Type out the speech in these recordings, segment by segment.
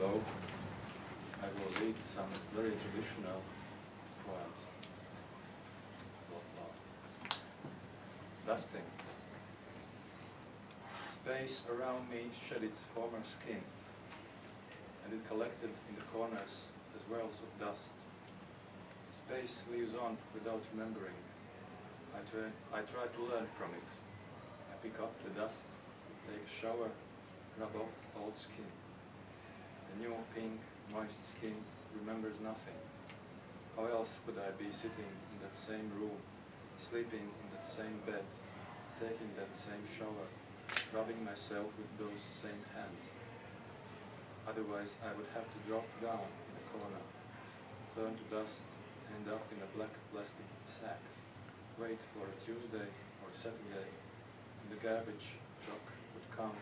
go, I will read some very traditional poems about love. Dusting. Space around me shed its former skin, and it collected in the corners as wells of dust. Space lives on without remembering. I try to learn from it. I pick up the dust, take a shower, rub off old skin. The new pink, moist skin remembers nothing. How else could I be sitting in that same room, sleeping in that same bed, taking that same shower, rubbing myself with those same hands? Otherwise I would have to drop down in a corner, turn to dust, end up in a black plastic sack, wait for a Tuesday or Saturday, and the garbage truck would come,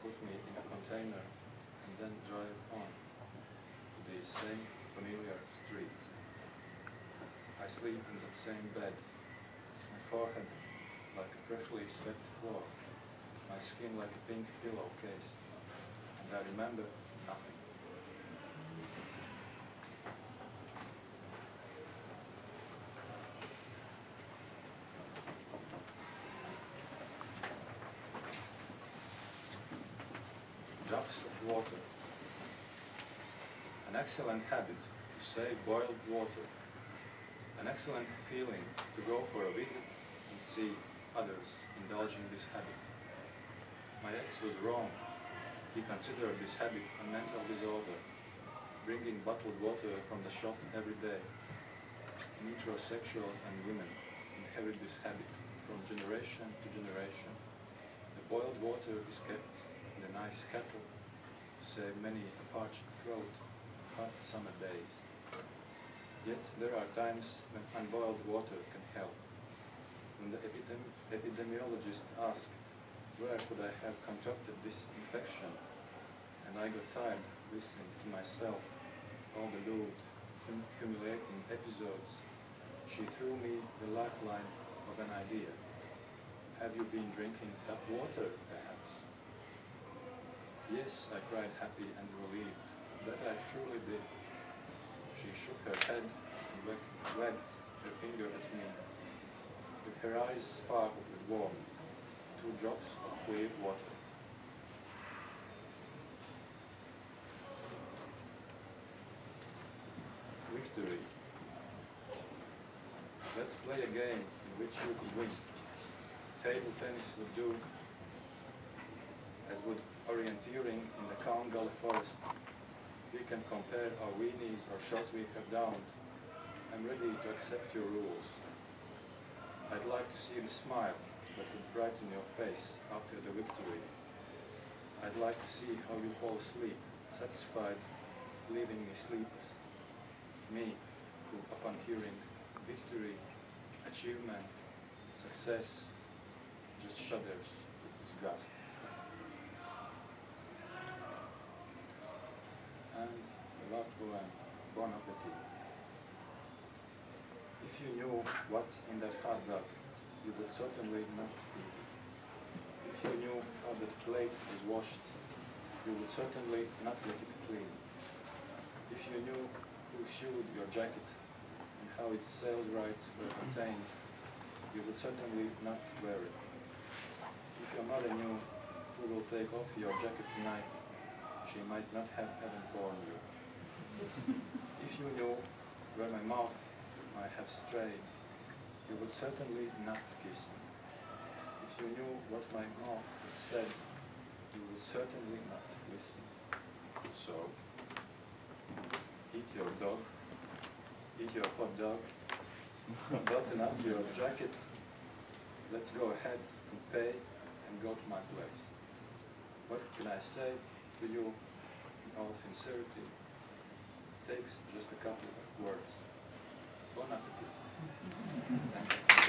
put me in a container, and then drive on to these same familiar streets. I sleep in that same bed, my forehead like a freshly swept floor, my skin like a pink pillowcase, and I remember nothing. Drops of water. An excellent habit to say boiled water. An excellent feeling to go for a visit and see others indulging this habit. My ex was wrong. He considered this habit a mental disorder, bringing bottled water from the shop every day. Metrosexuals and women inherit this habit from generation to generation. The boiled water is kept in a nice kettle to save many a parched throat hot summer days. Yet there are times when unboiled water can help. When the epidemiologist asked where could I have contracted this infection, and I got tired listening to myself, all the lewd, humiliating episodes, she threw me the lifeline of an idea. Have you been drinking tap water, perhaps? Yes, I cried, happy and relieved. That I surely did. She shook her head and wagged her finger at me. With her eyes sparkled with warmth, 2 drops of clear water. Victory. Let's play a game in which you could win. Table tennis would do, as would orienteering in the Calm Gully Forest. We can compare our weenies or shots we have downed. I'm ready to accept your rules. I'd like to see the smile that would brighten your face after the victory. I'd like to see how you fall asleep, satisfied, leaving me sleepless. Me, who upon hearing victory, achievement, success, just shudders with disgust. And the last poem, Bon Appetit. If you knew what's in that hot dog, you would certainly not eat. If you knew how that plate is washed, you would certainly not let it clean. If you knew who sewed your jacket and how its sales rights were obtained, you would certainly not wear it. If your mother knew who will take off your jacket tonight, she might not have even born you. If you knew where my mouth might have strayed, you would certainly not kiss me. If you knew what my mouth has said, you would certainly not listen. So, eat your dog, eat your hot dog, button up your jacket, let's go ahead and pay and go to my place. What can I say to you, in all sincerity? It takes just a couple of words. Bon appétit.